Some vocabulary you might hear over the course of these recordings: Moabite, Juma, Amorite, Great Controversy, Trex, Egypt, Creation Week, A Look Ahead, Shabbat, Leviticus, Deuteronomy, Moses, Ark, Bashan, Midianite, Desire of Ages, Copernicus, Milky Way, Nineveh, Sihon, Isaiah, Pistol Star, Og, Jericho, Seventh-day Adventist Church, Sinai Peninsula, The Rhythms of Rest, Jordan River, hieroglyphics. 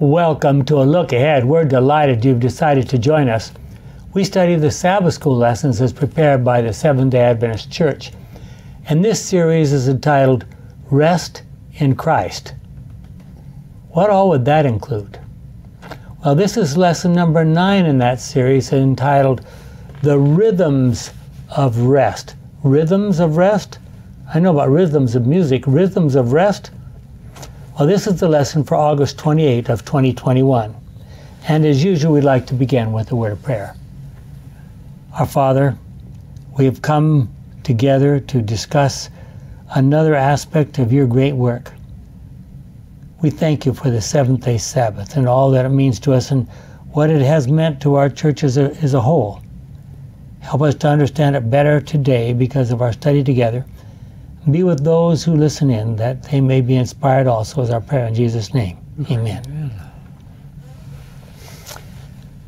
Welcome to A Look Ahead. We're delighted you've decided to join us. We study the Sabbath School lessons as prepared by the Seventh-day Adventist Church. And this series is entitled Rest in Christ. What all would that include? Well, this is lesson number 9 in that series, entitled The Rhythms of Rest. Rhythms of Rest? I know about rhythms of music. Rhythms of Rest? Well, this is the lesson for August 28 of 2021. And as usual, we'd like to begin with a word of prayer. Our Father, we have come together to discuss another aspect of your great work. We thank you for the seventh-day Sabbath and all that it means to us and what it has meant to our church as a whole. Help us to understand it better today because of our study together. Be with those who listen in, that they may be inspired also, is our prayer in Jesus' name. Amen. Amen.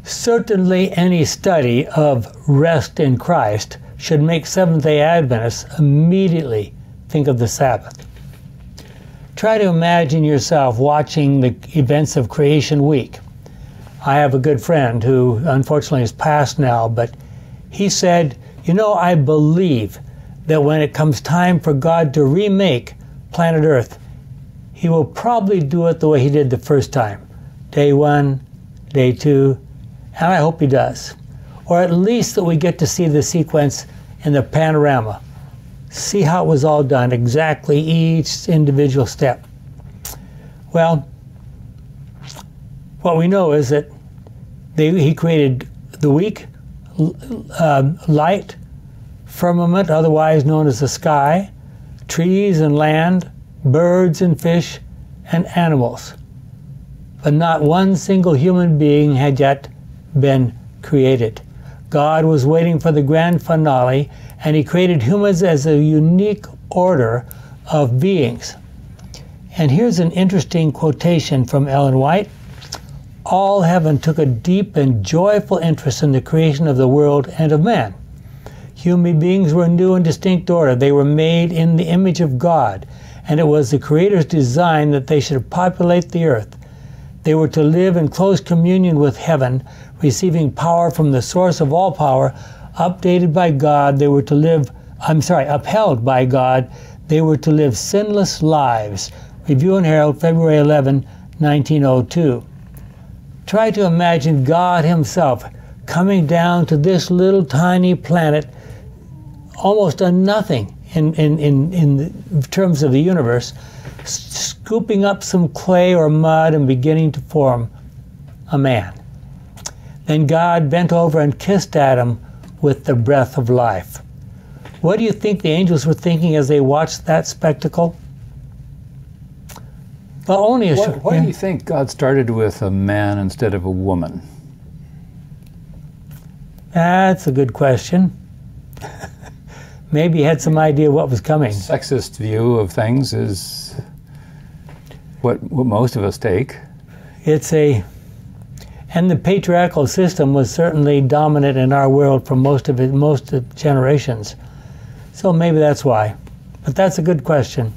Certainly any study of rest in Christ should make Seventh-day Adventists immediately think of the Sabbath. Try to imagine yourself watching the events of Creation Week. I have a good friend who unfortunately is passed now, but he said, you know, I believe that when it comes time for God to remake planet Earth, He will probably do it the way He did the first time. Day one, day two, and I hope He does. Or at least that we get to see the sequence in the panorama. See how it was all done, exactly each individual step. Well, what we know is that He created the week, light, firmament, otherwise known as the sky, trees and land, birds and fish, and animals. But not one single human being had yet been created. God was waiting for the grand finale, and He created humans as a unique order of beings. And here's an interesting quotation from Ellen White. All heaven took a deep and joyful interest in the creation of the world and of man. Human beings were a new and distinct order. They were made in the image of God, and it was the Creator's design that they should populate the earth. They were to live in close communion with heaven, receiving power from the source of all power, upheld by God. They were to live sinless lives. Review and Herald, February 11, 1902. Try to imagine God Himself coming down to this little tiny planet, almost a nothing in terms of the universe, scooping up some clay or mud and beginning to form a man. Then God bent over and kissed Adam with the breath of life. What do you think the angels were thinking as they watched that spectacle? Well, only a short. Why do you think God started with a man instead of a woman? That's a good question. Maybe he had some idea what was coming. Sexist view of things is what most of us take. And the patriarchal system was certainly dominant in our world for most of generations. So maybe that's why. But that's a good question.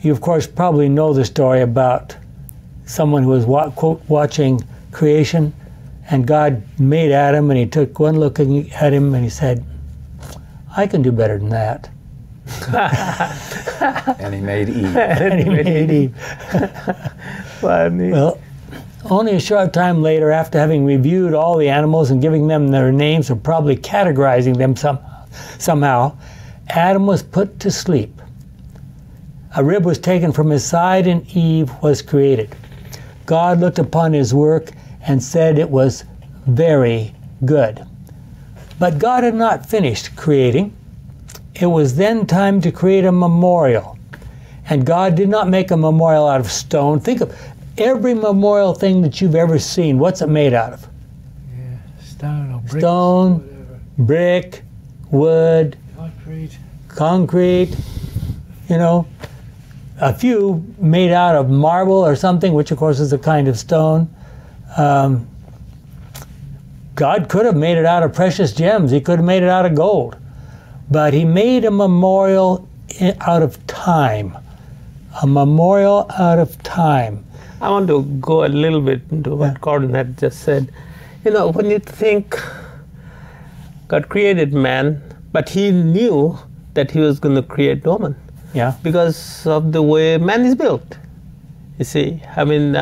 You of course probably know the story about someone who was watching creation, and God made Adam, and He took one look at him and He said, I can do better than that. And He made Eve. And He made Eve. Well, only a short time later, after having reviewed all the animals and giving them their names or probably categorizing them somehow, Adam was put to sleep. A rib was taken from his side and Eve was created. God looked upon His work and said it was very good. But God had not finished creating. It was then time to create a memorial. And God did not make a memorial out of stone. Think of every memorial thing that you've ever seen. What's it made out of? Yeah, stone or brick. Stone, brick, wood, concrete, you know. A few made out of marble or something, which of course is a kind of stone. God could have made it out of precious gems. He could have made it out of gold. But He made a memorial out of time, a memorial out of time. I want to go a little bit into what Gordon had just said. You know, when you think God created man, but he knew that he was going to create woman. Yeah. Because of the way man is built. You see, I mean,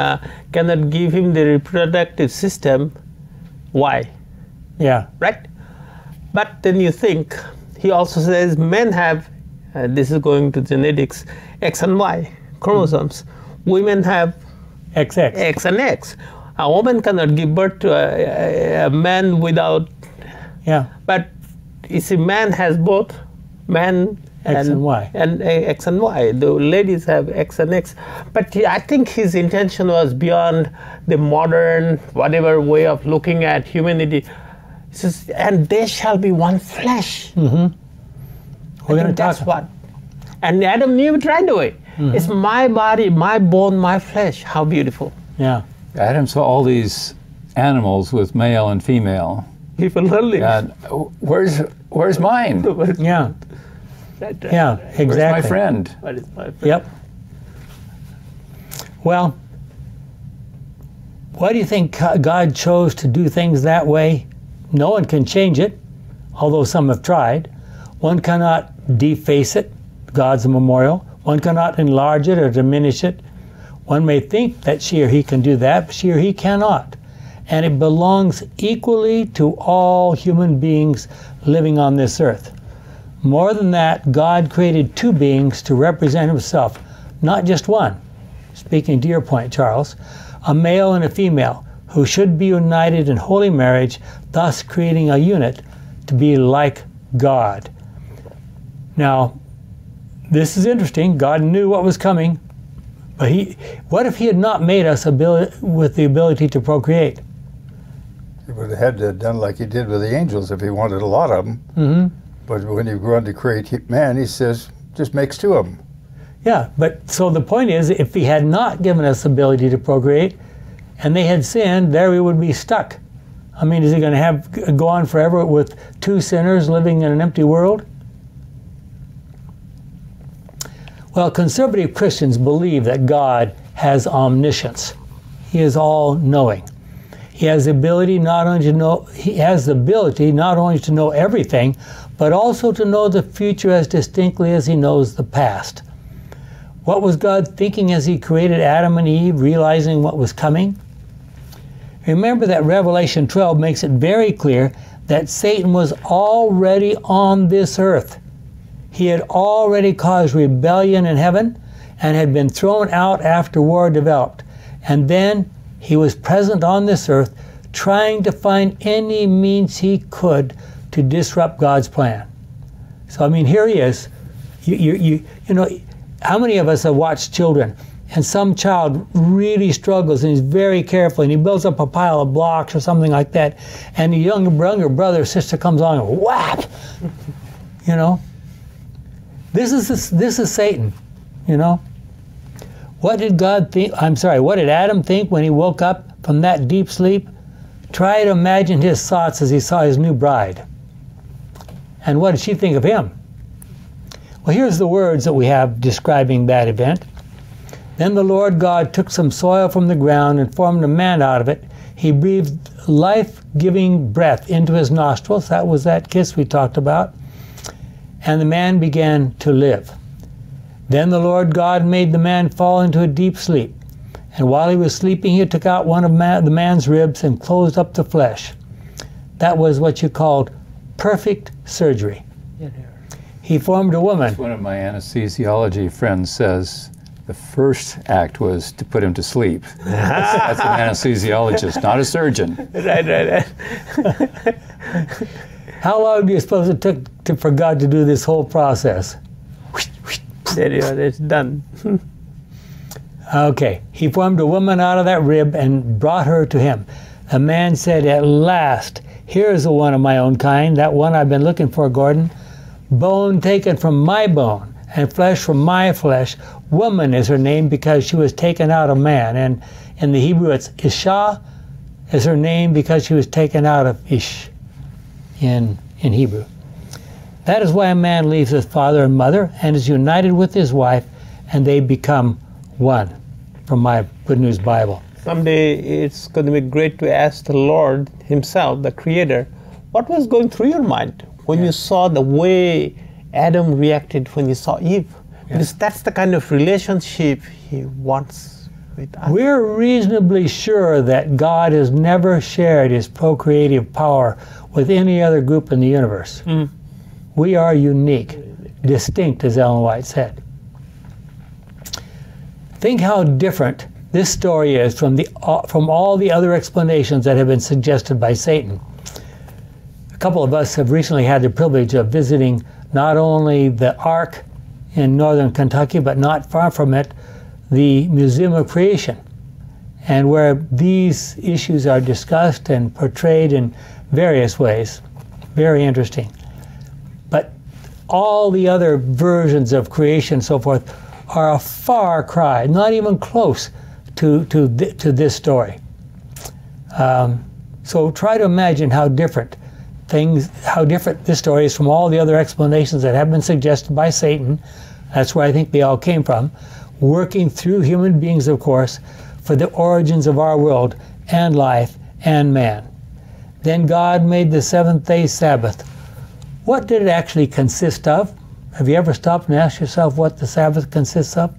cannot give him the reproductive system. Why? Yeah. Right? But then you think, he also says men have, this is going to genetics, X and Y chromosomes. Mm-hmm. Women have XX. X and X. A woman cannot give birth to a man without. Yeah. But you see, man has both man X and Y. And X and Y. The ladies have X and X. But I think his intention was beyond the modern, whatever way of looking at humanity. He says, and they shall be one flesh. Mm-hmm. We're going to talk. That's what. And Adam knew it right away. Mm-hmm. It's my body, my bone, my flesh. How beautiful. Yeah. Adam saw all these animals with male and female. People only. Where's mine? Yeah. Yeah, exactly. Where's my friend? What is my friend? Yep. Well, why do you think God chose to do things that way? No one can change it, although some have tried. One cannot deface it, God's memorial. One cannot enlarge it or diminish it. One may think that she or he can do that, but she or he cannot. And it belongs equally to all human beings living on this earth. More than that, God created two beings to represent himself, not just one. Speaking to your point, Charles, a male and a female who should be united in holy marriage, thus creating a unit to be like God. Now, this is interesting. God knew what was coming. But what if he had not made us with the ability to procreate? He would have had to have done like he did with the angels if he wanted a lot of them. Mm-hmm. But when you go on to create man, he says, just makes two of them. Yeah, but so the point is, if he had not given us the ability to procreate, and they had sinned, there we would be stuck. I mean, is he going to go on forever with two sinners living in an empty world? Well, conservative Christians believe that God has omniscience. He is all-knowing. He has the ability not only to know everything, but also to know the future as distinctly as he knows the past. What was God thinking as he created Adam and Eve, realizing what was coming? Remember that Revelation 12 makes it very clear that Satan was already on this earth. He had already caused rebellion in heaven and had been thrown out after war developed. And then he was present on this earth trying to find any means he could to disrupt God's plan. So, I mean, here he is. You know, how many of us have watched children and some child really struggles and he's very careful and he builds up a pile of blocks or something like that, and the younger brother or sister comes on and whap! You know? This is Satan, you know. What did God think? I'm sorry. What did Adam think when he woke up from that deep sleep? Try to imagine his thoughts as he saw his new bride. And what did she think of him? Well, here's the words that we have describing that event. Then the Lord God took some soil from the ground and formed a man out of it. He breathed life-giving breath into his nostrils. That was that kiss we talked about. And the man began to live. Then the Lord God made the man fall into a deep sleep. And while he was sleeping, he took out one of the man's ribs and closed up the flesh. That was what you called perfect surgery. He formed a woman. That's one of my anesthesiology friends says the first act was to put him to sleep. That's an anesthesiologist, not a surgeon. Right. How long do you suppose it took for God to do this whole process? There you are, it's done. Okay. He formed a woman out of that rib and brought her to him. The man said, at last, here is the one of my own kind, that one I've been looking for, Gordon. Bone taken from my bone and flesh from my flesh. Woman is her name because she was taken out of man. And in the Hebrew, it's Isha is her name because she was taken out of Ish. In Hebrew. That is why a man leaves his father and mother and is united with his wife, and they become one, from my Good News Bible. Someday it's going to be great to ask the Lord himself, the Creator, what was going through your mind when you saw the way Adam reacted when he saw Eve? Because that's the kind of relationship he wants with us. We're reasonably sure that God has never shared his procreative power with any other group in the universe. Mm. We are unique, distinct, as Ellen White said. Think how different this story is from all the other explanations that have been suggested by Satan. A couple of us have recently had the privilege of visiting not only the Ark in northern Kentucky, but not far from it, the Museum of Creation, and where these issues are discussed and portrayed in various ways. Very interesting. But all the other versions of creation and so forth are a far cry, not even close to this story. So try to imagine how different this story is from all the other explanations that have been suggested by Satan. That's where I think they all came from, working through human beings, of course, for the origins of our world and life and man. Then God made the seventh day Sabbath. What did it actually consist of? Have you ever stopped and asked yourself what the Sabbath consists of?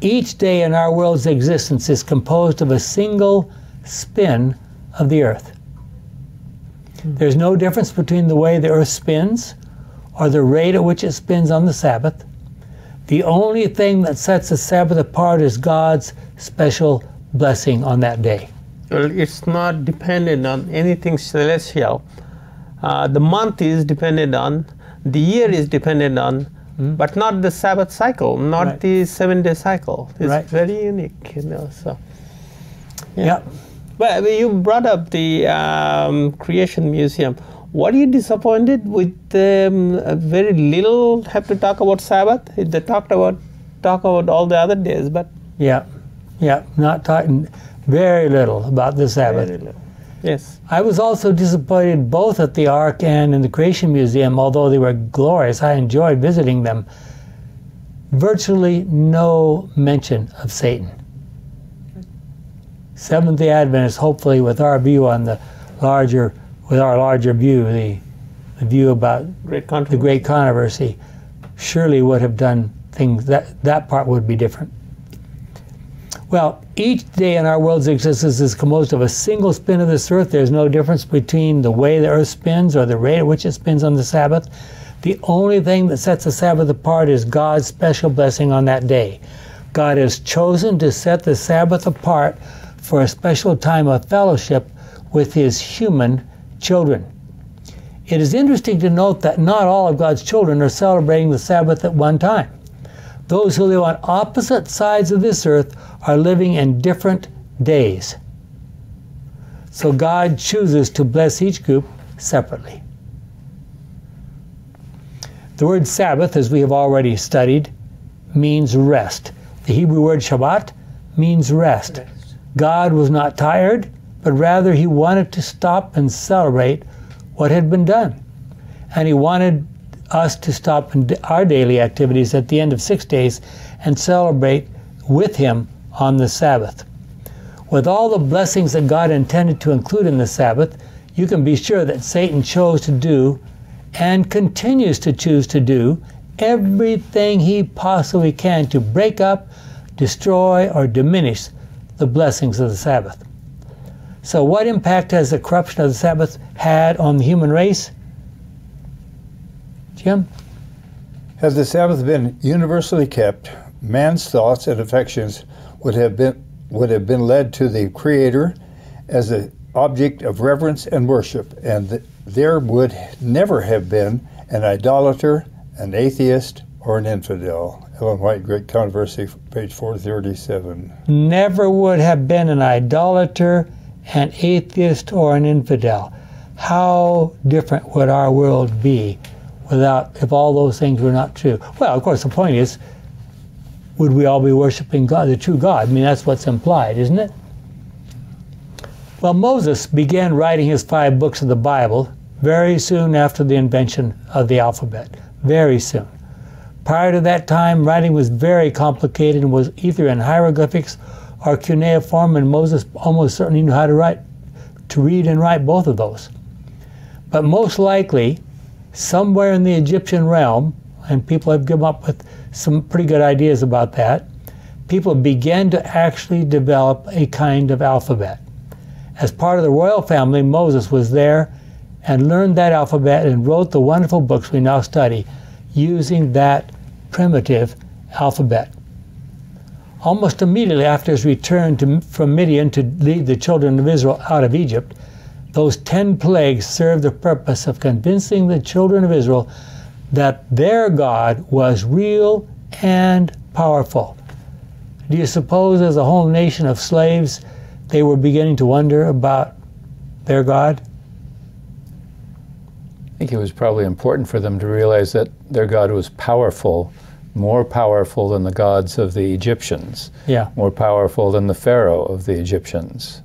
Each day in our world's existence is composed of a single spin of the earth. There's no difference between the way the earth spins or the rate at which it spins on the Sabbath. The only thing that sets the Sabbath apart is God's special blessing on that day. Well, it's not dependent on anything celestial. The month is dependent on, the year is dependent on, but not the Sabbath cycle, not the seven-day cycle. It's very unique, you know, so. Well, you brought up the Creation Museum. Were you disappointed with very little have to talk about Sabbath? They talked about all the other days, but not talking very little about the Sabbath. Very little. Yes. I was also disappointed both at the Ark and in the Creation Museum, although they were glorious. I enjoyed visiting them. Virtually no mention of Satan. Seventh-day Adventists, hopefully, with our view on the larger, the view about the Great Controversy, surely would have done things that part would be different. Well, each day in our world's existence is composed of a single spin of this earth. There's no difference between the way the earth spins or the rate at which it spins on the Sabbath. The only thing that sets the Sabbath apart is God's special blessing on that day. God has chosen to set the Sabbath apart for a special time of fellowship with his human children. It is interesting to note that not all of God's children are celebrating the Sabbath at one time. Those who live on opposite sides of this earth are living in different days. So God chooses to bless each group separately. The word Sabbath, as we have already studied, means rest. The Hebrew word Shabbat means rest. God was not tired, but rather he wanted to stop and celebrate what had been done. And he wanted us to stop in our daily activities at the end of 6 days and celebrate with him on the Sabbath. With all the blessings that God intended to include in the Sabbath, you can be sure that Satan chose to do and continues to choose to do everything he possibly can to break up, destroy, or diminish the blessings of the Sabbath. So what impact has the corruption of the Sabbath had on the human race? Jim? Had the Sabbath been universally kept, man's thoughts and affections would have been led to the Creator as an object of reverence and worship, and there would never have been an idolater, an atheist, or an infidel. Ellen White, Great Controversy, page 437. Never would have been an idolater, an atheist, or an infidel. How different would our world be if all those things were not true? Well, of course, the point is, would we all be worshiping God, the true God? I mean, that's what's implied, isn't it? Well, Moses began writing his 5 books of the Bible very soon after the invention of the alphabet. Very soon. Prior to that time, writing was very complicated and was either in hieroglyphics or cuneiform, and Moses almost certainly knew how to write, to read and write both of those. But most likely, somewhere in the Egyptian realm, and people have come up with some pretty good ideas about that, people began to actually develop a kind of alphabet. As part of the royal family, Moses was there and learned that alphabet and wrote the wonderful books we now study using that primitive alphabet. Almost immediately after his return from Midian to lead the children of Israel out of Egypt, those 10 plagues served the purpose of convincing the children of Israel that their God was real and powerful. Do you suppose, as a whole nation of slaves, they were beginning to wonder about their God? I think it was probably important for them to realize that their God was powerful, more powerful than the gods of the Egyptians, more powerful than the Pharaoh of the Egyptians.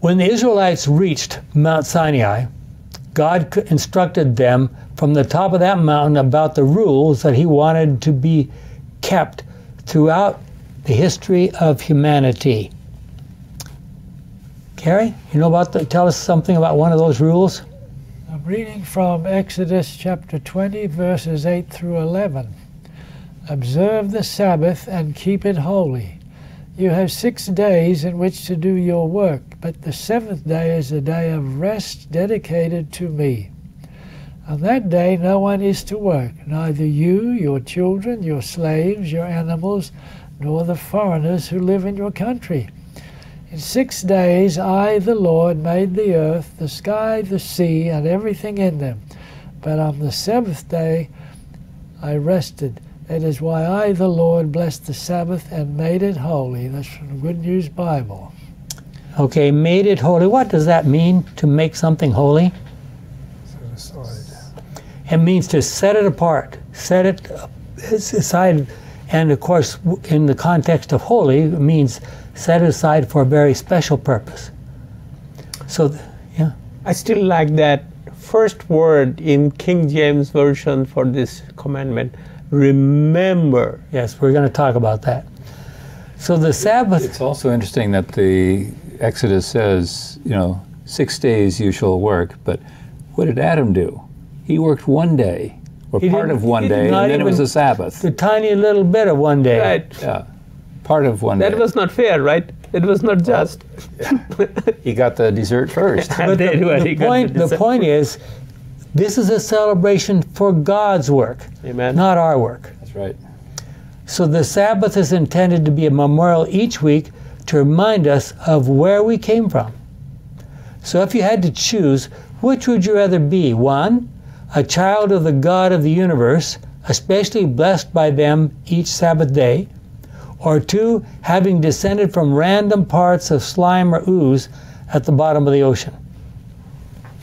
When the Israelites reached Mount Sinai, God instructed them from the top of that mountain about the rules that he wanted to be kept throughout the history of humanity. Carrie, you know about tell us something about one of those rules? I'm reading from Exodus chapter 20, verses 8 through 11. Observe the Sabbath and keep it holy. You have 6 days in which to do your work, but the seventh day is a day of rest dedicated to me. On that day no one is to work, neither you, your children, your slaves, your animals, nor the foreigners who live in your country. In 6 days I, the Lord, made the earth, the sky, the sea, and everything in them. But on the seventh day I rested. That is why I, the Lord, blessed the Sabbath and made it holy. That's from the Good News Bible. Okay, made it holy. What does that mean, to make something holy? Set aside. It means to set it apart, set it aside. And of course, in the context of holy, it means set aside for a very special purpose. So, yeah. I still like that first word in King James Version for this commandment, remember. Yes, we're going to talk about that. So the Sabbath. It's also interesting that the Exodus says, you know, 6 days you shall work, but what did Adam do? He worked 1 day. Or part of 1 day, and then it was a Sabbath. The tiny little bit of 1 day. Right. Yeah. Part of 1 day. That was not fair, right? It was not just. Yeah. He got the dessert first. But the point is, this is a celebration for God's work, not our work. That's right. So the Sabbath is intended to be a memorial each week to remind us of where we came from. So if you had to choose, which would you rather be? One, a child of the God of the universe, especially blessed by them each Sabbath day, or two, having descended from random parts of slime or ooze at the bottom of the ocean.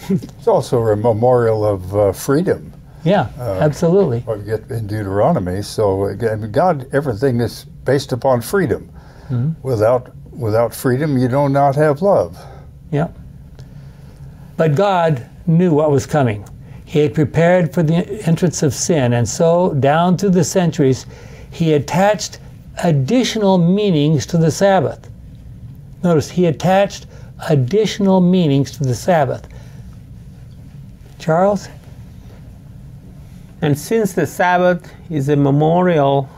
It's also a memorial of freedom. Yeah, absolutely. What we get in Deuteronomy. So again, God, everything is based upon freedom. Mm-hmm. Without freedom, you do not have love. Yeah. But God knew what was coming. He had prepared for the entrance of sin, and so, down through the centuries, he attached additional meanings to the Sabbath. Notice, he attached additional meanings to the Sabbath. Charles? And since the Sabbath is a memorial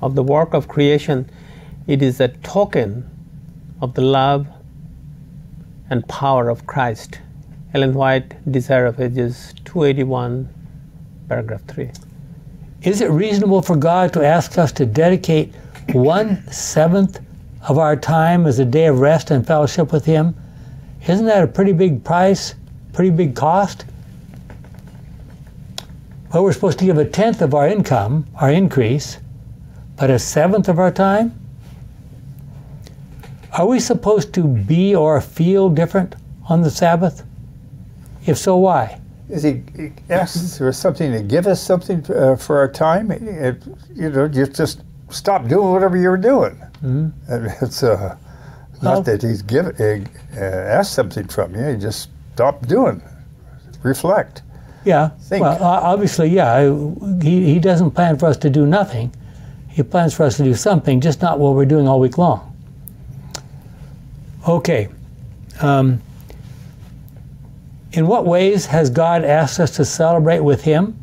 of the work of creation, it is a token of the love and power of Christ. Ellen White, Desire of Ages, 281, paragraph 3. Is it reasonable for God to ask us to dedicate 1/7 of our time as a day of rest and fellowship with him? Isn't that a pretty big price, pretty big cost? Well, we're supposed to give 1/10 of our income, our increase, but 1/7 of our time? Are we supposed to be or feel different on the Sabbath? If so, why? Is he asks for something, to give us something for our time? You know, just stop doing whatever you're doing. Mm-hmm. It's not that he's asked something from you. You just stop doing, reflect. Yeah. Think. Well, obviously, yeah. He doesn't plan for us to do nothing. He plans for us to do something, just not what we're doing all week long. Okay. In what ways has God asked us to celebrate with Him?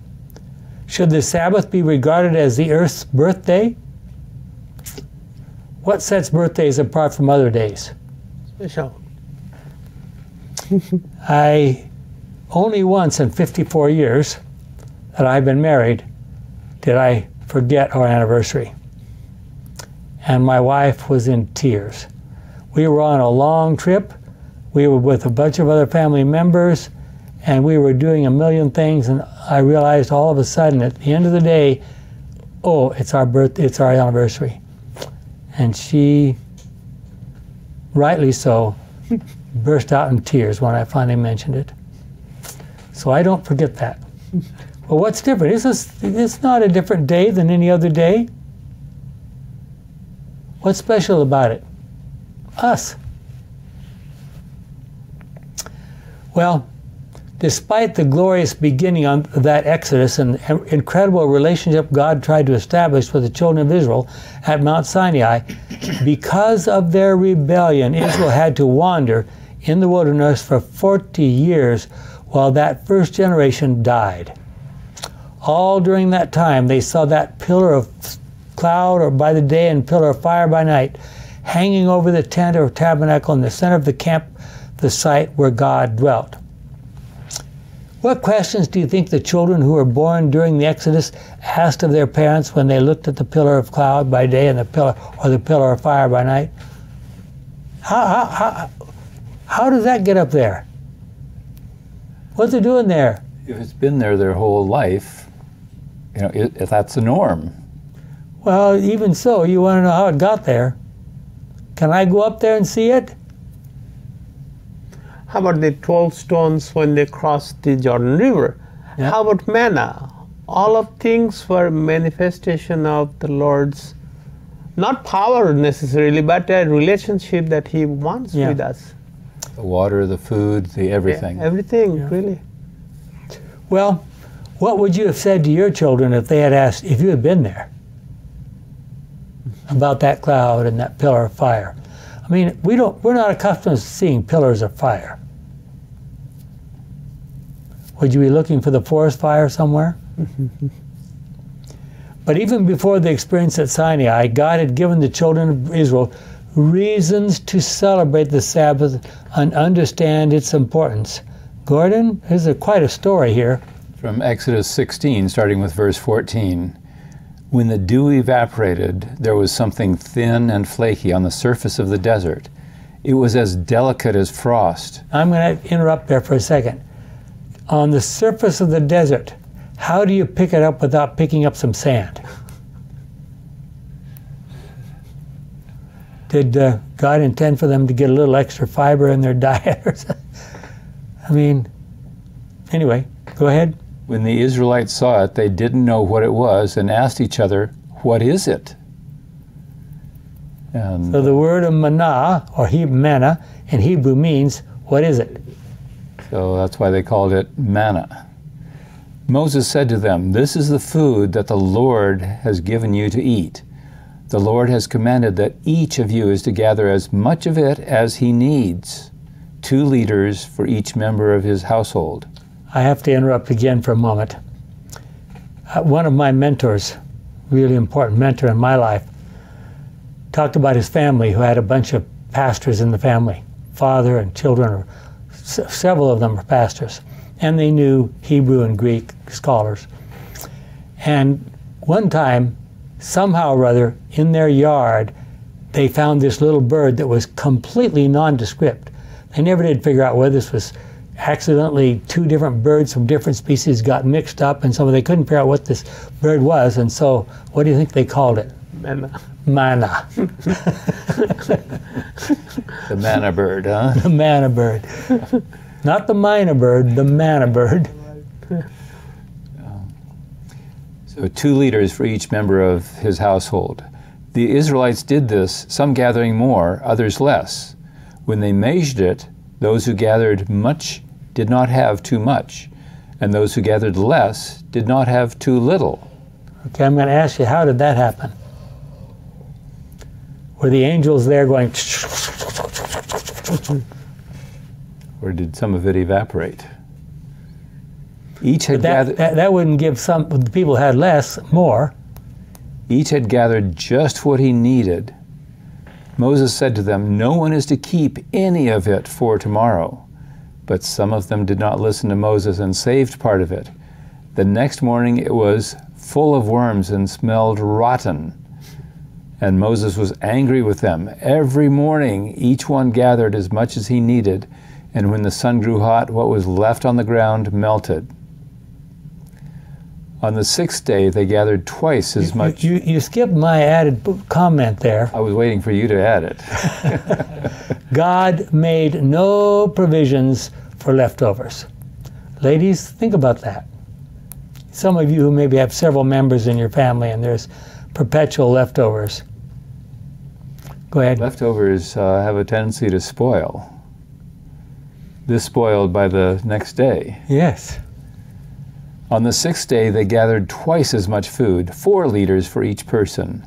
Should the Sabbath be regarded as the earth's birthday? What sets birthdays apart from other days? Special. I only once in 54 years that I've been married did I forget our anniversary. And my wife was in tears. We were on a long trip. We were with a bunch of other family members, and we were doing a million things, and I realized all of a sudden at the end of the day, oh, it's our birthday, it's our anniversary. And she, rightly so, burst out in tears when I finally mentioned it. So I don't forget that. Well, what's different? It's not a different day than any other day. What's special about it? Us. Well, despite the glorious beginning of that Exodus and the incredible relationship God tried to establish with the children of Israel at Mount Sinai, because of their rebellion, Israel had to wander in the wilderness for 40 years while that first generation died. All during that time, they saw that pillar of cloud or by the day and pillar of fire by night hanging over the tent or tabernacle in the center of the camp, the site where God dwelt. What questions do you think the children who were born during the Exodus asked of their parents when they looked at the pillar of cloud by day and the pillar of fire by night? How does that get up there? What's it doing there? If it's been there their whole life, you know, if that's the norm. Well, even so, you want to know how it got there. Can I go up there and see it? How about the 12 stones when they crossed the Jordan River? Yeah. How about manna? All of things were manifestation of the Lord's, not power necessarily, but a relationship that He wants with us. The water, the food, the everything. Yeah, everything, really. Well, what would you have said to your children if they had asked, if you had been there, about that cloud and that pillar of fire? I mean, we're not accustomed to seeing pillars of fire. Would you be looking for the forest fire somewhere? But even before the experience at Sinai, God had given the children of Israel reasons to celebrate the Sabbath and understand its importance. Gordon, there's quite a story here. From Exodus 16, starting with verse 14. When the dew evaporated, there was something thin and flaky on the surface of the desert. It was as delicate as frost. I'm going to interrupt there for a second. On the surface of the desert, how do you pick it up without picking up some sand? Did God intend for them to get a little extra fiber in their diet or something? I mean, anyway, go ahead. When the Israelites saw it, they didn't know what it was and asked each other, what is it? And so the word of manna, or manna, in Hebrew means, what is it? So that's why they called it manna. Moses said to them, this is the food that the Lord has given you to eat. The Lord has commanded that each of you is to gather as much of it as he needs, 2 leaders for each member of his household. I have to interrupt again for a moment. One of my mentors, really important mentor in my life, talked about his family who had a bunch of pastors in the family. Father and children, several of them were pastors. And they knew Hebrew and Greek scholars. And one time, somehow or other, in their yard, they found this little bird that was completely nondescript. They never did figure out whether this was accidentally 2 different birds from different species got mixed up, and so they couldn't figure out what this bird was, and so what do you think they called it? Manna. Manna. The manna bird, huh? The manna bird. Not the minor bird, the manna bird. So 2 leaders for each member of his household. The Israelites did this, some gathering more, others less. When they measured it, those who gathered much did not have too much, and those who gathered less did not have too little. Okay, I'm going to ask you, how did that happen? Were the angels there going... Or did some of it evaporate? Each had gathered... That wouldn't give some... The people had less, more. Each had gathered just what he needed. Moses said to them, "No one is to keep any of it for tomorrow." But some of them did not listen to Moses and saved part of it. The next morning it was full of worms and smelled rotten. And Moses was angry with them. Every morning each one gathered as much as he needed, and when the sun grew hot, what was left on the ground melted. On the sixth day they gathered twice as much. You skipped my added comment there. I was waiting for you to add it. God made no provisions for leftovers. Ladies, think about that. Some of you who maybe have several members in your family and there's perpetual leftovers. Go ahead. Leftovers have a tendency to spoil. This spoiled by the next day. Yes. On the sixth day, they gathered twice as much food, 4 liters for each person.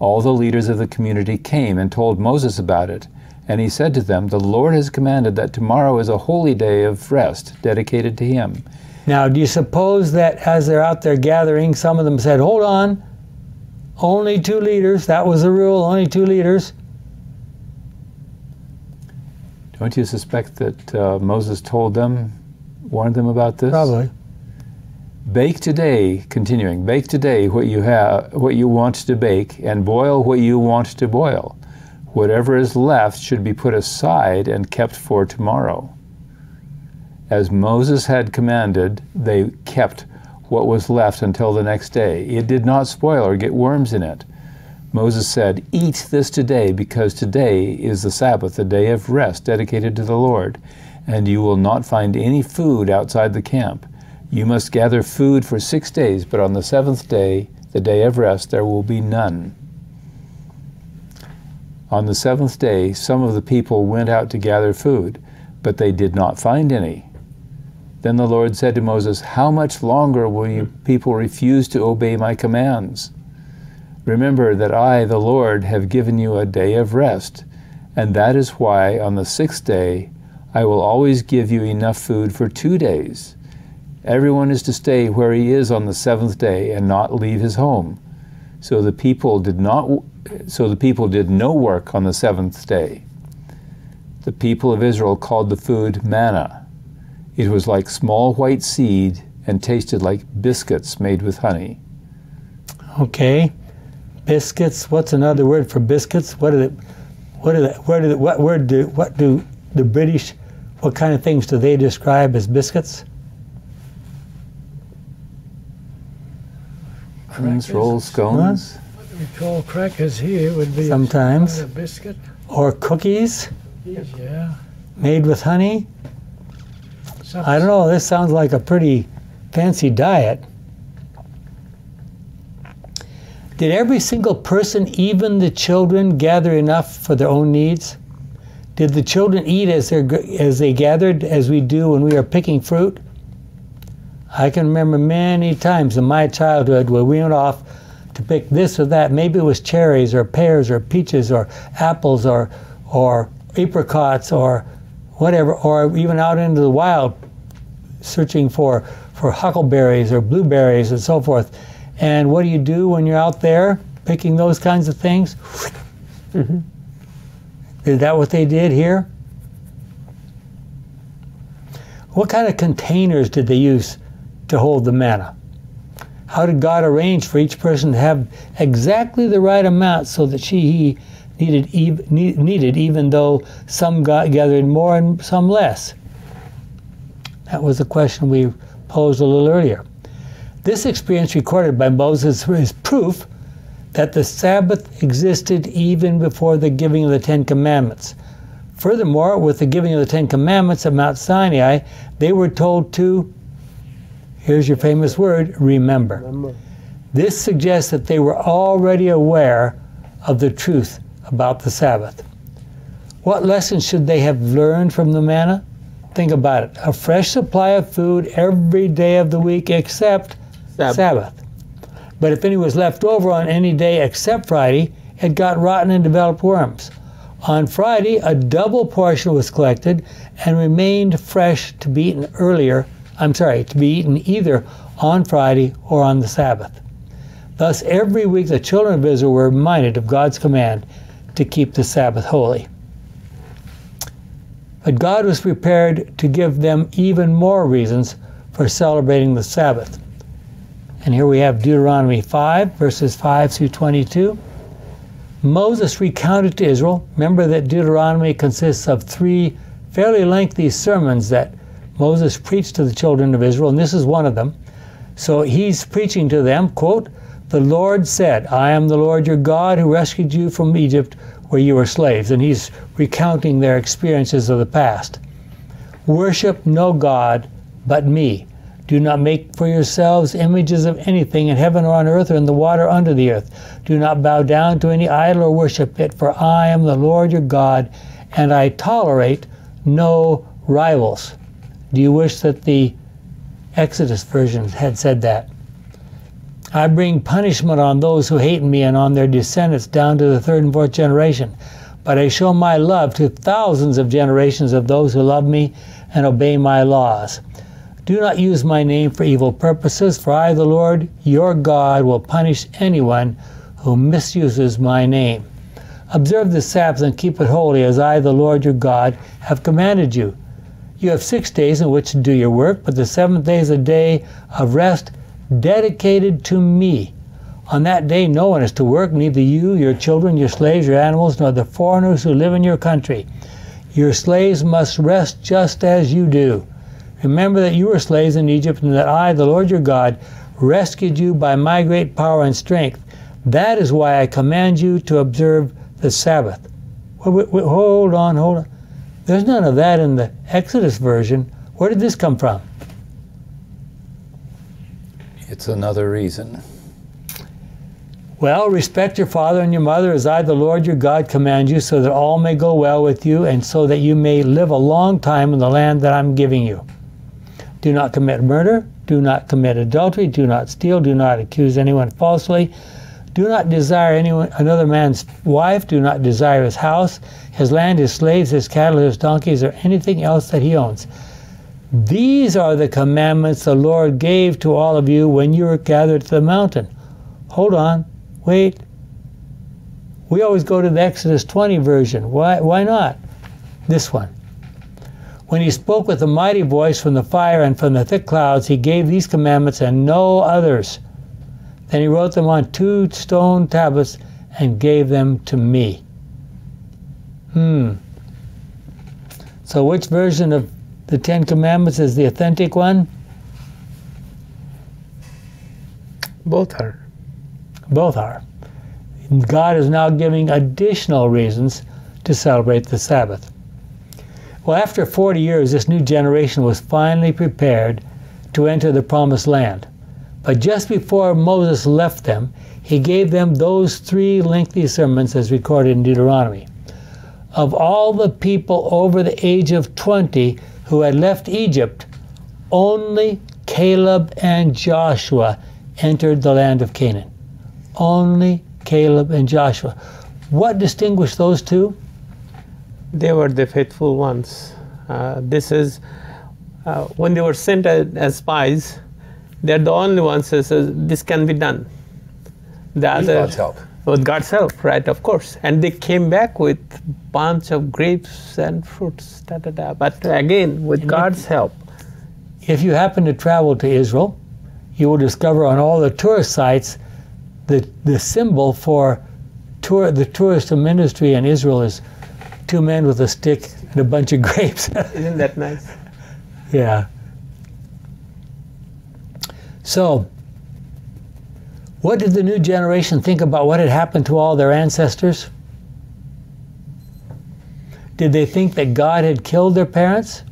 All the leaders of the community came and told Moses about it. And he said to them, "The Lord has commanded that tomorrow is a holy day of rest dedicated to him." Now, do you suppose that as they're out there gathering, some of them said, "Hold on, only 2 liters. That was the rule, only 2 liters." Don't you suspect that Moses told them, warned them about this? Probably. "Bake today," continuing, "bake today what you want to bake, and boil what you want to boil. Whatever is left should be put aside and kept for tomorrow." As Moses had commanded, they kept what was left until the next day. It did not spoil or get worms in it. Moses said, "Eat this today, because today is the Sabbath, the day of rest dedicated to the Lord, and you will not find any food outside the camp. You must gather food for 6 days, but on the seventh day, the day of rest, there will be none." On the seventh day, some of the people went out to gather food, but they did not find any. Then the Lord said to Moses, "How much longer will you people refuse to obey my commands? Remember that I, the Lord, have given you a day of rest, and that is why on the sixth day I will always give you enough food for 2 days. Everyone is to stay where he is on the seventh day and not leave his home." So the people did not. So the people did no work on the seventh day. The people of Israel called the food manna. It was like small white seed and tasted like biscuits made with honey. Okay, biscuits. What's another word for biscuits? What do the British? What kind of things do they describe as biscuits? Crackers, rolls, scones. What do we call crackers here? Would be sometimes a biscuit or cookies. Yeah. Made with honey. I don't know. This sounds like a pretty fancy diet. Did every single person, even the children, gather enough for their own needs? Did the children eat as they gathered, as we do when we are picking fruit? I can remember many times in my childhood where we went off to pick this or that. Maybe it was cherries or pears or peaches or apples or apricots or whatever, or even out into the wild searching for huckleberries or blueberries and so forth. And what do you do when you're out there picking those kinds of things? Mm-hmm. Is that what they did here? What kind of containers did they use to hold the manna? How did God arrange for each person to have exactly the right amount so that he needed, even though some gathered more and some less? That was the question we posed a little earlier. This experience recorded by Moses is proof that the Sabbath existed even before the giving of the Ten Commandments. Furthermore, with the giving of the Ten Commandments at Mount Sinai, they were told to, here's your famous word, remember. This suggests that they were already aware of the truth about the Sabbath. What lessons should they have learned from the manna? Think about it. A fresh supply of food every day of the week except Sabbath. But if any was left over on any day except Friday, it got rotten and developed worms. On Friday, a double portion was collected and remained fresh to be eaten either on Friday or on the Sabbath. Thus, every week the children of Israel were reminded of God's command to keep the Sabbath holy. But God was prepared to give them even more reasons for celebrating the Sabbath. And here we have Deuteronomy 5, verses 5 through 22. Moses recounted to Israel, remember that Deuteronomy consists of three fairly lengthy sermons that Moses preached to the children of Israel, and this is one of them. So he's preaching to them, quote, "The Lord said, I am the Lord your God who rescued you from Egypt where you were slaves." And he's recounting their experiences of the past. "Worship no God but me. Do not make for yourselves images of anything in heaven or on earth or in the water under the earth. Do not bow down to any idol or worship it, for I am the Lord your God, and I tolerate no rivals." Do you wish that the Exodus version had said that? "I bring punishment on those who hate me and on their descendants down to the third and fourth generation. But I show my love to thousands of generations of those who love me and obey my laws. Do not use my name for evil purposes, for I, the Lord, your God, will punish anyone who misuses my name. Observe the Sabbath and keep it holy, as I, the Lord, your God, have commanded you. You have 6 days in which to do your work, but the seventh day is a day of rest dedicated to me. On that day no one is to work, neither you, your children, your slaves, your animals, nor the foreigners who live in your country. Your slaves must rest just as you do. Remember that you were slaves in Egypt and that I, the Lord your God, rescued you by my great power and strength. That is why I command you to observe the Sabbath." Wait, hold on. There's none of that in the Exodus version. Where did this come from? It's another reason. "Well, respect your father and your mother as I, the Lord your God, command you, so that all may go well with you and so that you may live a long time in the land that I'm giving you. Do not commit murder, do not commit adultery, do not steal, do not accuse anyone falsely, do not desire another man's wife, do not desire his house, his land, his slaves, his cattle, his donkeys, or anything else that he owns. These are the commandments the Lord gave to all of you when you were gathered to the mountain." Hold on, wait. We always go to the Exodus 20 version. Why not this one? "When he spoke with a mighty voice from the fire and from the thick clouds, he gave these commandments and no others. Then he wrote them on 2 stone tablets and gave them to me." So which version of the 10 Commandments is the authentic one? Both are. God is now giving additional reasons to celebrate the Sabbath. Well, after 40 years, this new generation was finally prepared to enter the Promised Land. But just before Moses left them, he gave them those 3 lengthy sermons as recorded in Deuteronomy. Of all the people over the age of 20 who had left Egypt, only Caleb and Joshua entered the land of Canaan. Only Caleb and Joshua. What distinguished those two? They were the faithful ones. When they were sent as spies, they're the only ones who says this can be done. With God's help, right? Of course. And they came back with bunch of grapes and fruits. But again, with God's help. If you happen to travel to Israel, you will discover on all the tourist sites the symbol for the tourist ministry in Israel is 2 men with a stick and a bunch of grapes. Isn't that nice? Yeah. So, what did the new generation think about what had happened to all their ancestors? Did they think that God had killed their parents?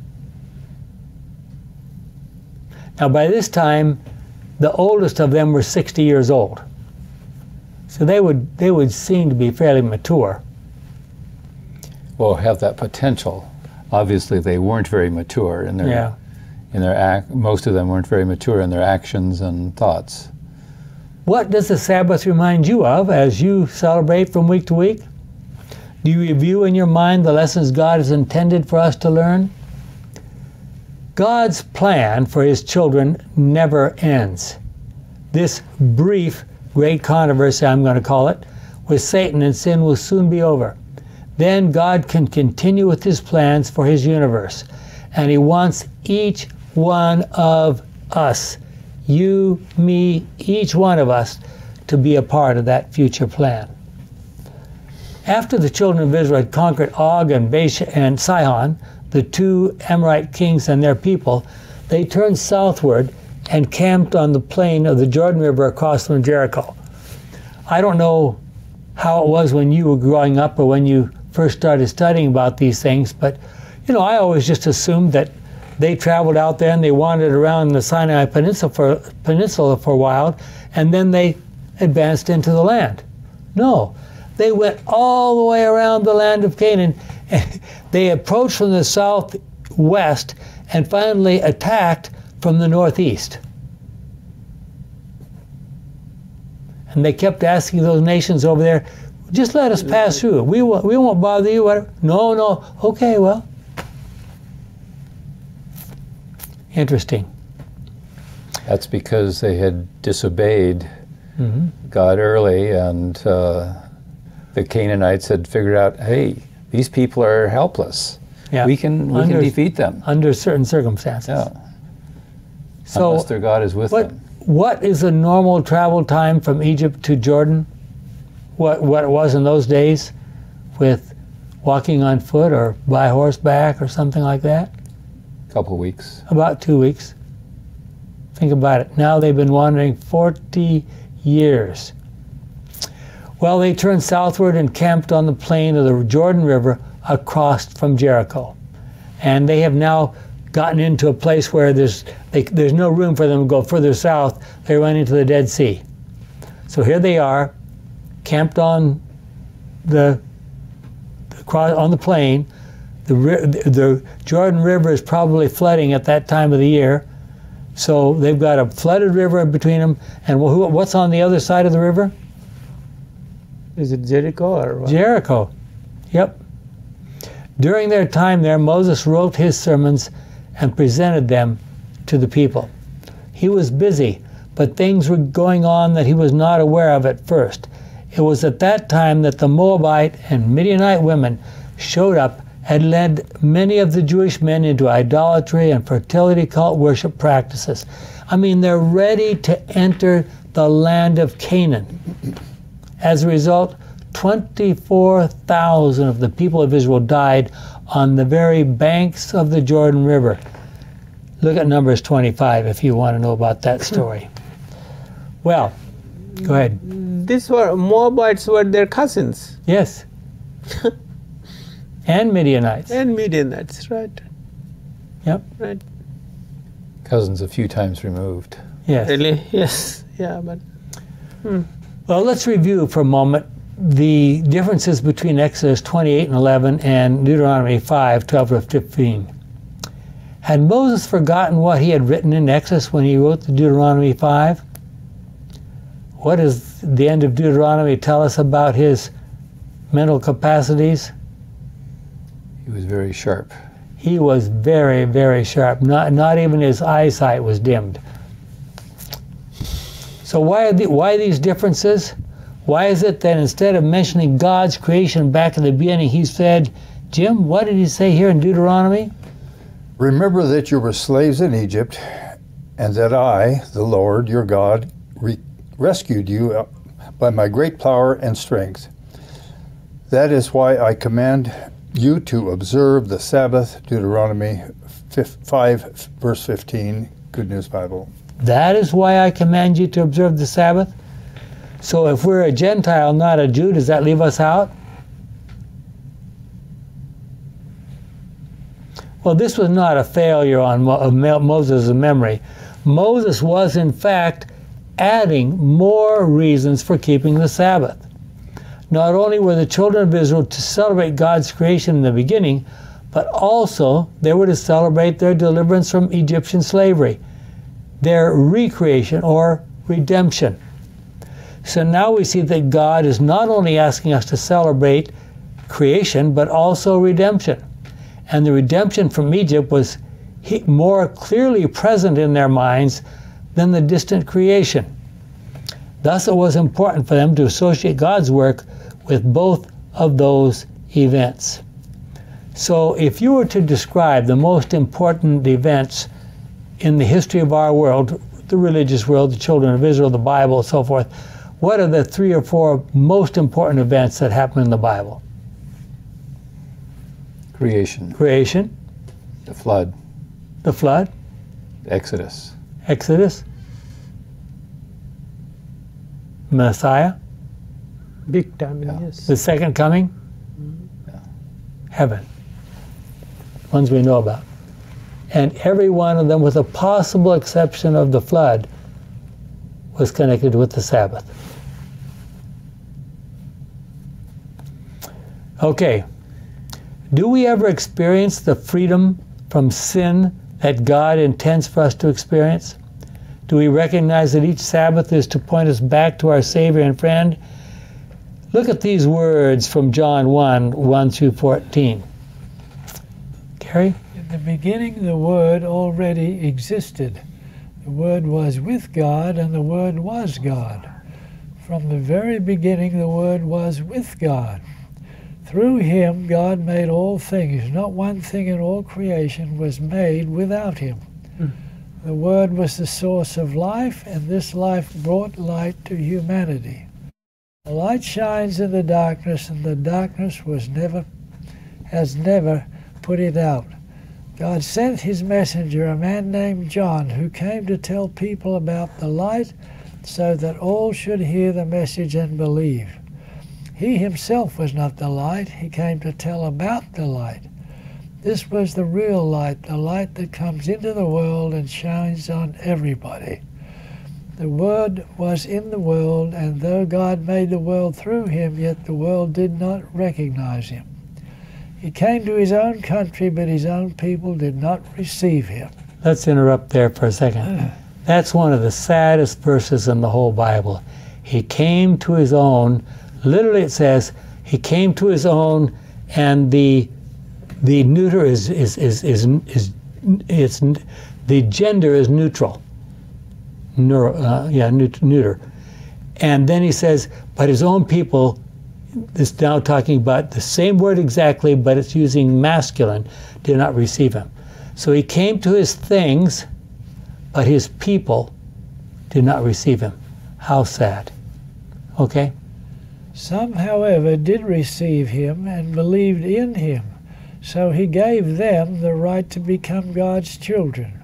Now, by this time, the oldest of them were 60 years old. So they would seem to be fairly mature. Well, have that potential obviously they weren't very mature in their most of them weren't very mature in their actions and thoughts. What does the Sabbath remind you of as you celebrate from week to week? Do you review in your mind the lessons God has intended for us to learn? God's plan for His children never ends. This brief great controversy, I'm going to call it, with Satan and sin will soon be over. Then God can continue with His plans for His universe. And He wants each one of us, you, me, each one of us, to be a part of that future plan. After the children of Israel had conquered Og and Bashan and Sihon, the two Amorite kings and their people, they turned southward and camped on the plain of the Jordan River across from Jericho. I don't know how it was when you were growing up or when you first started studying about these things, but you know, I always just assumed that they traveled out there and they wandered around the Sinai Peninsula for a while, and then they advanced into the land. No, they went all the way around the land of Canaan. They approached from the southwest and finally attacked from the northeast. And they kept asking those nations over there, just let us pass through. We won't bother you. Whatever. No, no. Okay, well. Interesting. That's because they had disobeyed God early, and the Canaanites had figured out, hey, these people are helpless. Yeah. We can defeat them. Under certain circumstances. Yeah. So unless their God is with them. What is the normal travel time from Egypt to Jordan? What it was in those days with walking on foot or by horseback or something like that? A couple weeks. About 2 weeks. Think about it. Now they've been wandering 40 years. Well, they turned southward and camped on the plain of the Jordan River across from Jericho. And they have now gotten into a place where there's no room for them to go further south. They run into the Dead Sea. So here they are, camped on the plain. The Jordan River is probably flooding at that time of the year. So they've got a flooded river between them. And what's on the other side of the river? Is it Jericho or what? Jericho. Yep. During their time there, Moses wrote his sermons and presented them to the people. He was busy, but things were going on that he was not aware of at first. It was at that time that the Moabite and Midianite women showed up and led many of the Jewish men into idolatry and fertility cult worship practices. I mean, they're ready to enter the land of Canaan. As a result, 24,000 of the people of Israel died on the very banks of the Jordan River. Look at Numbers 25 if you want to know about that story. Well, go ahead. These were Moabites were their cousins. Yes. And Midianites. And Midianites, right. Yep. Right. Cousins a few times removed. Yes. Really? Yes. Yeah, but... Well, let's review for a moment the differences between Exodus 28:11 and Deuteronomy 5:12-15. Had Moses forgotten what he had written in Exodus when he wrote the Deuteronomy 5? What does the end of Deuteronomy tell us about his mental capacities? He was very sharp. He was very, very sharp. Not even his eyesight was dimmed. So why these differences? Why is it that instead of mentioning God's creation back in the beginning, he said, Jim, what did he say here in Deuteronomy? Remember that you were slaves in Egypt, and that I, the Lord, your God, rescued you by my great power and strength. That is why I command you to observe the Sabbath, Deuteronomy 5, verse 15, Good News Bible. That is why I command you to observe the Sabbath. So if we're a Gentile, not a Jew, does that leave us out? Well, this was not a failure on Moses' memory. Moses was, in fact, adding more reasons for keeping the Sabbath. Not only were the children of Israel to celebrate God's creation in the beginning, but also they were to celebrate their deliverance from Egyptian slavery, their recreation or redemption. So now we see that God is not only asking us to celebrate creation, but also redemption. And the redemption from Egypt was more clearly present in their minds than the distant creation. Thus, it was important for them to associate God's work with both of those events. So if you were to describe the most important events in the history of our world, the religious world, the children of Israel, the Bible, and so forth, what are the 3 or 4 most important events that happen in the Bible? Creation. Creation. The flood. The flood. Exodus. Exodus. Messiah. Big time, yeah. Yes. The second coming. Yeah. Heaven. Ones we know about. And every one of them, with a possible exception of the flood, was connected with the Sabbath. Okay. Do we ever experience the freedom from sin that God intends for us to experience? Do we recognize that each Sabbath is to point us back to our Savior and friend? Look at these words from John 1:1-14. Gary? In the beginning, the Word already existed. The Word was with God, and the Word was God. From the very beginning, the Word was with God. Through him, God made all things. Not one thing in all creation was made without him. Mm. The Word was the source of life, and this life brought light to humanity. The light shines in the darkness, and the darkness has never put it out. God sent his messenger, a man named John, who came to tell people about the light so that all should hear the message and believe. He himself was not the light. He came to tell about the light. This was the real light, the light that comes into the world and shines on everybody. The Word was in the world, and though God made the world through him, yet the world did not recognize him. He came to his own country, but his own people did not receive him. Let's interrupt there for a second. That's one of the saddest verses in the whole Bible. He came to his own. Literally, it says, he came to his own, and the neuter is the gender is neutral. Neuter. And then he says, but his own people is now talking about the same word exactly, but it's using masculine, did not receive him. So he came to his things, but his people did not receive him. How sad. Okay? Some, however, did receive him and believed in him, so he gave them the right to become God's children.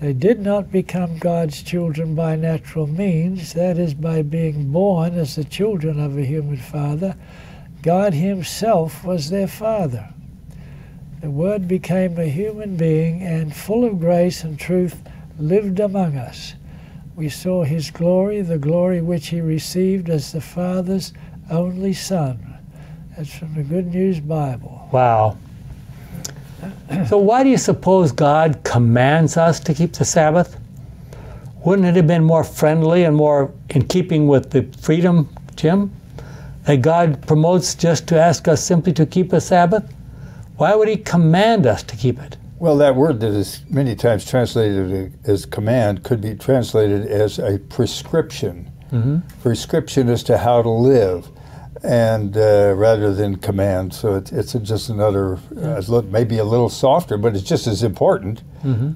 They did not become God's children by natural means, that is, by being born as the children of a human father. God himself was their father. The Word became a human being and, full of grace and truth, lived among us. We saw his glory, the glory which he received as the Father's only Son. That's from the Good News Bible. Wow. So why do you suppose God commands us to keep the Sabbath? Wouldn't it have been more friendly and more in keeping with the freedom, Jim, that God promotes just to ask us simply to keep the Sabbath? Why would he command us to keep it? Well, that word that is many times translated as command could be translated as a prescription. Mm-hmm. Prescription as to how to live, and rather than command. So it's just another, maybe a little softer, but it's just as important. Mm-hmm.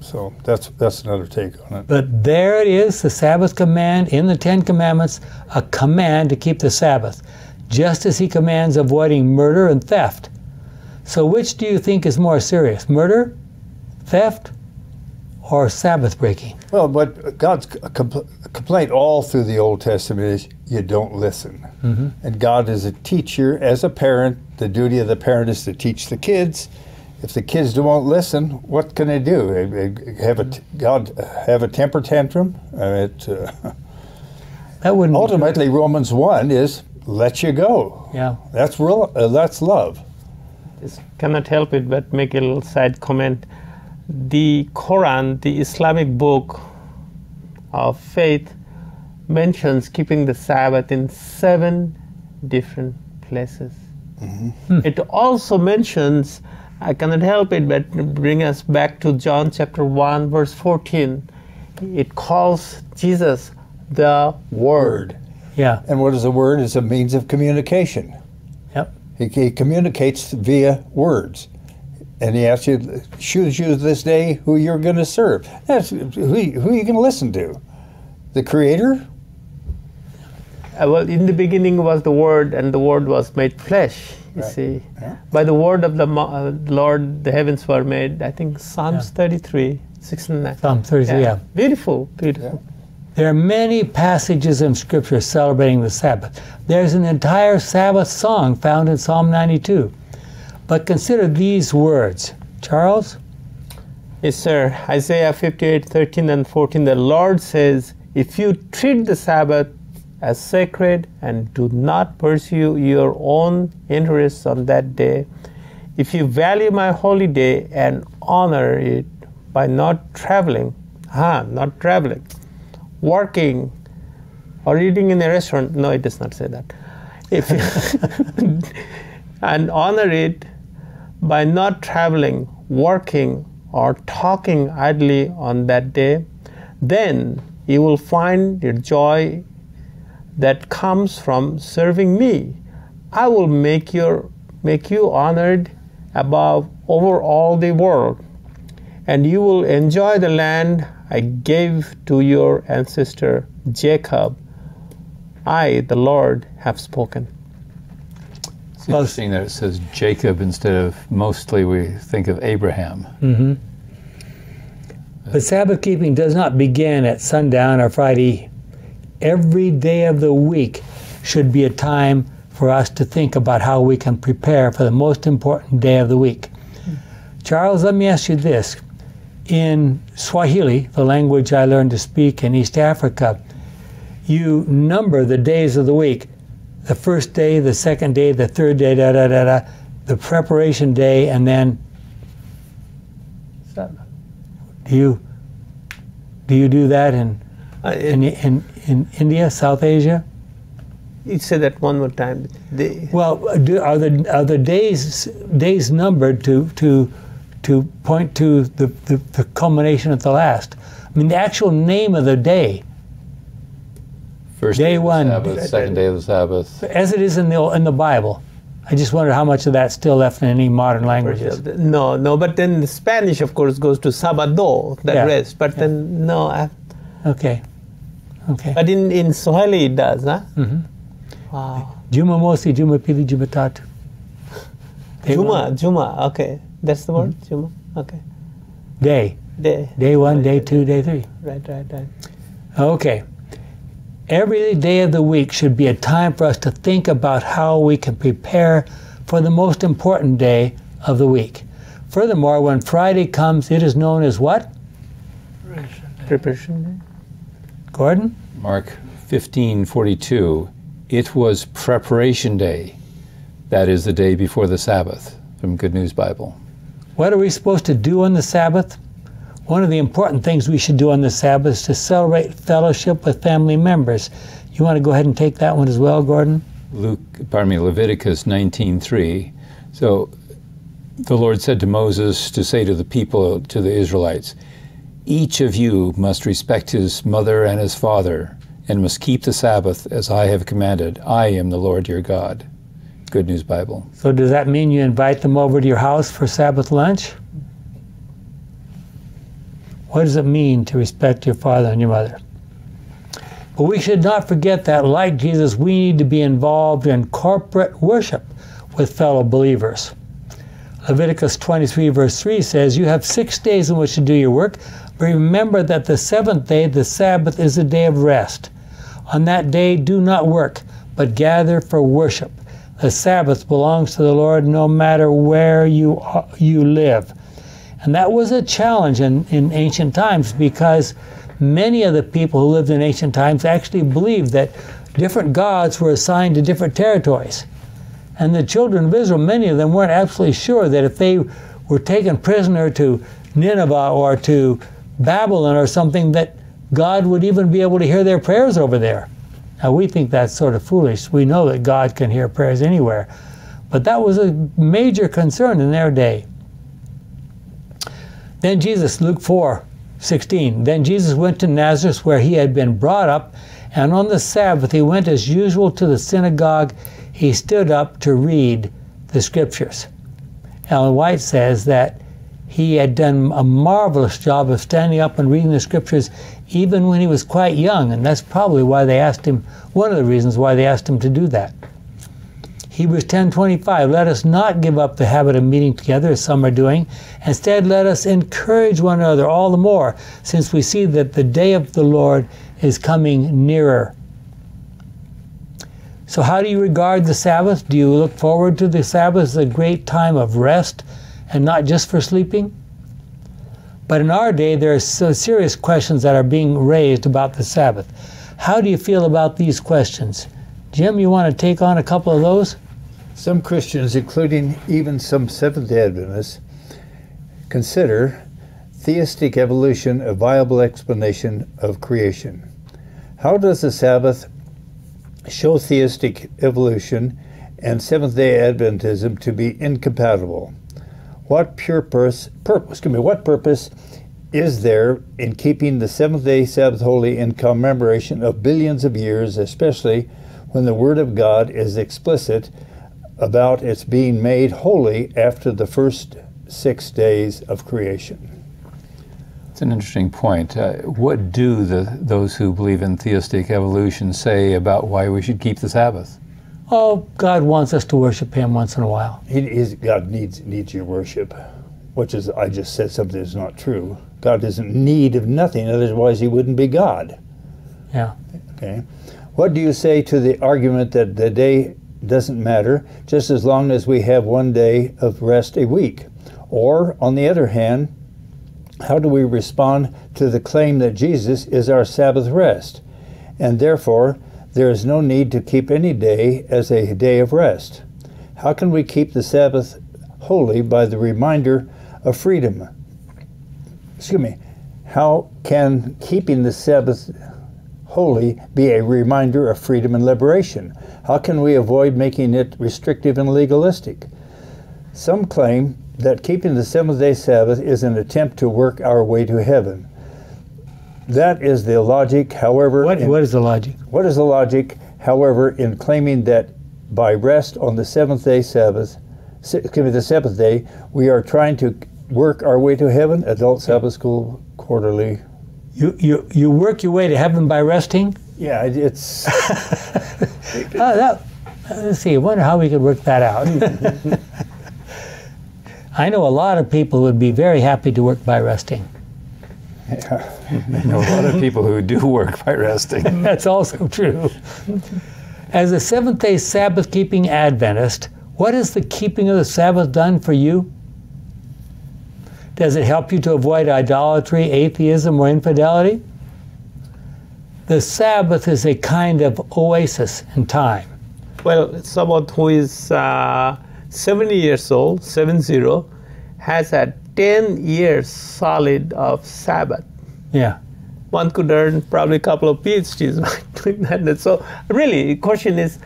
So that's another take on it. But there it is, the Sabbath command in the 10 Commandments, a command to keep the Sabbath, just as he commands avoiding murder and theft. So which do you think is more serious, murder, theft, or Sabbath breaking? Well, but God's complaint all through the Old Testament is you don't listen. Mm-hmm. And God is a teacher. As a parent, the duty of the parent is to teach the kids. If the kids won't listen, what can they do? Have a temper tantrum? That wouldn't ultimately, Romans 1 is let you go. Yeah, that's love. just cannot help it but make a little side comment. The Quran, the Islamic book of faith, mentions keeping the Sabbath in 7 different places. Mm-hmm. It also mentions, I cannot help it but bring us back to John chapter 1 verse 14. It calls Jesus the Word. Yeah. And what is the Word? It's a means of communication. Yep. He communicates via words. And he asks you, choose you this day who you're going to serve. That's who you can listen to. The Creator? Well, in the beginning was the Word, and the Word was made flesh, you right. see. Yeah. By the Word of the Lord, the heavens were made, I think, Psalms 33, 6 and 9. Psalm 33, yeah. Beautiful, beautiful. Yeah. There are many passages in Scripture celebrating the Sabbath. There's an entire Sabbath song found in Psalm 92. But consider these words. Charles? Yes, sir. Isaiah 58, 13 and 14, the Lord says, if you treat the Sabbath as sacred and do not pursue your own interests on that day, if you value my holy day and honor it by not traveling, working, or eating in a restaurant. No, it does not say that. If you and honor it by not traveling, working, or talking idly on that day, then you will find your joy that comes from serving me. I will make you honored above over all the world, and you will enjoy the land I gave to your ancestor Jacob. I, the Lord, have spoken. It's interesting that it says Jacob instead of mostly we think of Abraham. Mm-hmm. But Sabbath keeping does not begin at sundown or Friday. Every day of the week should be a time for us to think about how we can prepare for the most important day of the week. Charles, let me ask you this. In Swahili, the language I learned to speak in East Africa, you number the days of the week. The first day, the second day, the third day, the preparation day, and then do you do that in India, South Asia? You say that one more time. Are the days numbered to point to the culmination at the last? I mean, the actual name of the day. First day one, Sabbath, second day of the Sabbath. As it is in the Bible. I just wonder how much of that's still left in any modern languages. No, but then the Spanish, of course, goes to Sabado, that rest. But then, no. Okay. But in Swahili it does, huh? Mm-hmm. Wow. Juma Mosi, Juma Pili, Juma Tatu. Juma, okay. That's the word, mm-hmm. Juma, okay. Day. Day one, day two, day three. Right. Okay. Every day of the week should be a time for us to think about how we can prepare for the most important day of the week. Furthermore, when Friday comes, it is known as what? Preparation Day. Gordon? Mark 15:42. It was Preparation Day. That is the day before the Sabbath from Good News Bible. What are we supposed to do on the Sabbath? One of the important things we should do on the Sabbath is to celebrate fellowship with family members. You want to go ahead and take that one as well, Gordon? Leviticus 19:3. So the Lord said to Moses to say to the people, to the Israelites, each of you must respect his mother and his father and must keep the Sabbath as I have commanded. I am the Lord your God. Good News Bible. So does that mean you invite them over to your house for Sabbath lunch? What does it mean to respect your father and your mother? But we should not forget that, like Jesus, we need to be involved in corporate worship with fellow believers. Leviticus 23, verse 3 says, you have 6 days in which to do your work, but remember that the seventh day, the Sabbath, is a day of rest. On that day, do not work, but gather for worship. The Sabbath belongs to the Lord no matter where you live. And that was a challenge in ancient times because many of the people who lived in ancient times actually believed that different gods were assigned to different territories. And the children of Israel, many of them weren't absolutely sure that if they were taken prisoner to Nineveh or to Babylon or something, that God would even be able to hear their prayers over there. Now, we think that's sort of foolish. We know that God can hear prayers anywhere. But that was a major concern in their day. Then Jesus, Luke 4:16, then Jesus went to Nazareth where he had been brought up, and on the Sabbath he went as usual to the synagogue. He stood up to read the scriptures. Ellen White says that he had done a marvelous job of standing up and reading the scriptures even when he was quite young, and that's probably why they asked him, one of the reasons why they asked him to do that. Hebrews 10:25, let us not give up the habit of meeting together as some are doing. Instead, let us encourage one another all the more, since we see that the day of the Lord is coming nearer. So how do you regard the Sabbath? Do you look forward to the Sabbath as a great time of rest and not just for sleeping? But in our day, there are so serious questions that are being raised about the Sabbath. How do you feel about these questions? Jim, you want to take on a couple of those? Some Christians, including even some Seventh-day Adventists, consider theistic evolution a viable explanation of creation. How does the Sabbath show theistic evolution and Seventh-day Adventism to be incompatible? What purpose is there in keeping the seventh-day Sabbath holy in commemoration of billions of years, especially when the Word of God is explicit about its being made holy after the first 6 days of creation? It's an interesting point. What do those who believe in theistic evolution say about why we should keep the Sabbath? Oh, God wants us to worship Him once in a while. God needs your worship, which is, I just said something that's not true. God is in need of nothing, otherwise He wouldn't be God. Yeah. Okay. What do you say to the argument that the day doesn't matter just as long as we have one day of rest a week? Or, on the other hand, how do we respond to the claim that Jesus is our Sabbath rest, and therefore there is no need to keep any day as a day of rest? How can we keep the Sabbath holy by the reminder of freedom? Excuse me. How can keeping the Sabbath holy be a reminder of freedom and liberation? How can we avoid making it restrictive and legalistic? Some claim that keeping the seventh-day Sabbath is an attempt to work our way to heaven. That is the logic, however... What is the logic? What is the logic, however, in claiming that by rest on the seventh-day Sabbath, the seventh day, we are trying to work our way to heaven? Adult Sabbath School Quarterly. You work your way to heaven by resting? Yeah, it's... let's see, I wonder how we could work that out. I know a lot of people would be very happy to work by resting. Yeah. I know a lot of people who do work by resting. That's also true. As a Seventh-day Sabbath-keeping Adventist, what has the keeping of the Sabbath done for you? Does it help you to avoid idolatry, atheism, or infidelity? The Sabbath is a kind of oasis in time. Well, someone who is 70 years old, 7-0, has had 10 years solid of Sabbath. Yeah. One could earn probably a couple of PhDs by doing that. So really, the question is,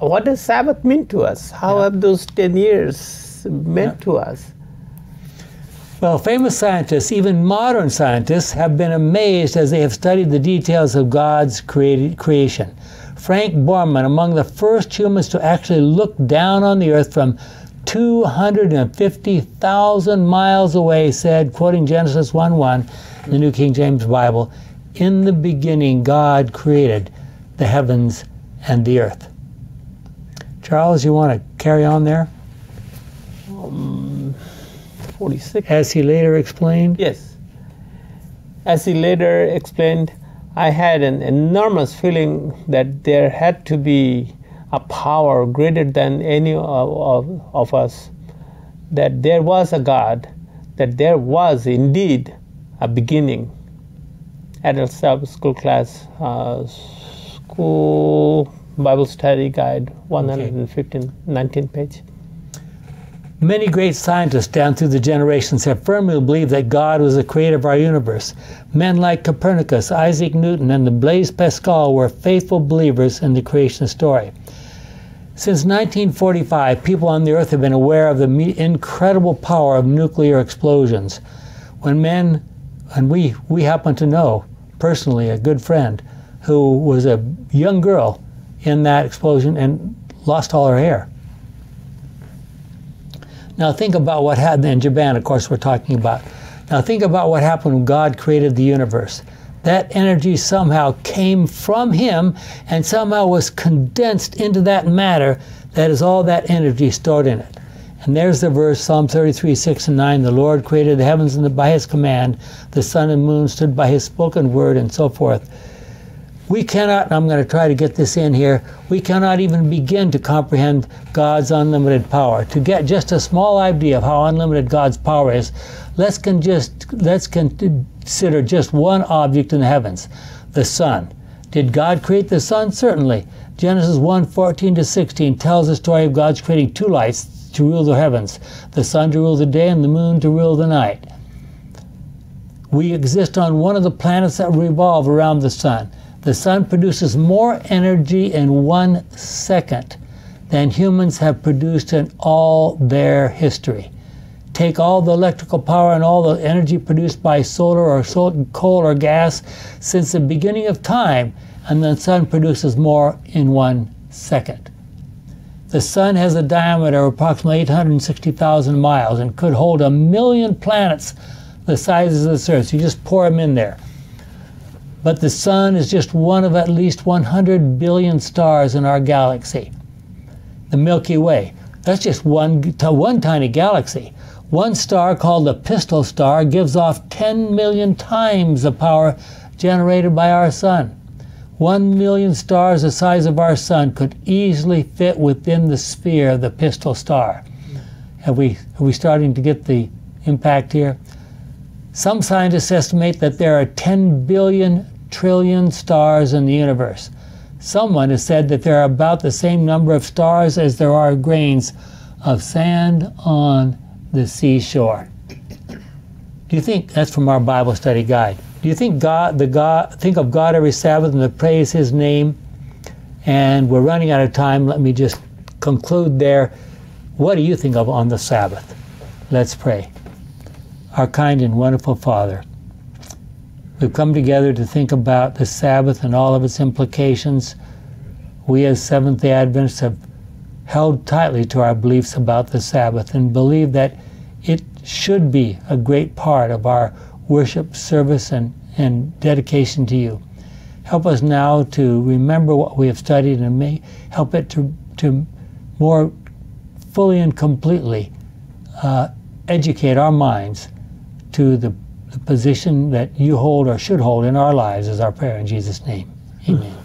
what does Sabbath mean to us? How have those 10 years meant to us? Well, famous scientists, even modern scientists, have been amazed as they have studied the details of God's creation. Frank Borman, among the first humans to actually look down on the earth from 250,000 miles away, said, quoting Genesis 1:1, the New King James Bible, "In the beginning God created the heavens and the earth." Charles, you want to carry on there? 46. As he later explained? Yes. As he later explained, I had an enormous feeling that there had to be a power greater than any of us, that there was a God, that there was indeed a beginning. Adult Sabbath School class, school Bible Study Guide, 119 page. Many great scientists down through the generations have firmly believed that God was the creator of our universe. Men like Copernicus, Isaac Newton, and the Blaise Pascal were faithful believers in the creation story. Since 1945, people on the earth have been aware of the incredible power of nuclear explosions. When men, and we happen to know personally a good friend who was a young girl in that explosion and lost all her hair. Now think about what happened in Japan, of course we're talking about. Now think about what happened when God created the universe. That energy somehow came from him and somehow was condensed into that matter that is all that energy stored in it. And there's the verse, Psalm 33, 6 and 9, the Lord created the heavens and by his command, the sun and moon stood by his spoken word, and so forth. We cannot, and I'm going to try to get this in here, we cannot even begin to comprehend God's unlimited power. To get just a small idea of how unlimited God's power is, let's consider just one object in the heavens, the sun. Did God create the sun? Certainly. Genesis 1, 14 to 16 tells the story of God's creating two lights to rule the heavens, the sun to rule the day and the moon to rule the night. We exist on one of the planets that revolve around the sun. The sun produces more energy in 1 second than humans have produced in all their history. Take all the electrical power and all the energy produced by solar or coal or gas since the beginning of time, and the sun produces more in 1 second. The sun has a diameter of approximately 860,000 miles and could hold 1 million planets the sizes of this Earth. So you just pour them in there. But the sun is just one of at least 100 billion stars in our galaxy. The Milky Way, that's just one tiny galaxy. One star called the Pistol Star gives off 10 million times the power generated by our sun. 1 million stars the size of our sun could easily fit within the sphere of the Pistol Star. Are we starting to get the impact here? Some scientists estimate that there are 10 billion trillion stars in the universe. Someone has said that there are about the same number of stars as there are grains of sand on the seashore. Do you think, that's from our Bible study guide, do you think think of God every Sabbath and to praise his name? And we're running out of time. Let me just conclude there. What do you think of on the Sabbath? Let's pray. Our kind and wonderful Father, we've come together to think about the Sabbath and all of its implications. We as Seventh-day Adventists have held tightly to our beliefs about the Sabbath and believe that it should be a great part of our worship, service, and dedication to you. Help us now to remember what we have studied and may help it to more fully and completely educate our minds to the position that you hold or should hold in our lives, is our prayer in Jesus' name. Amen.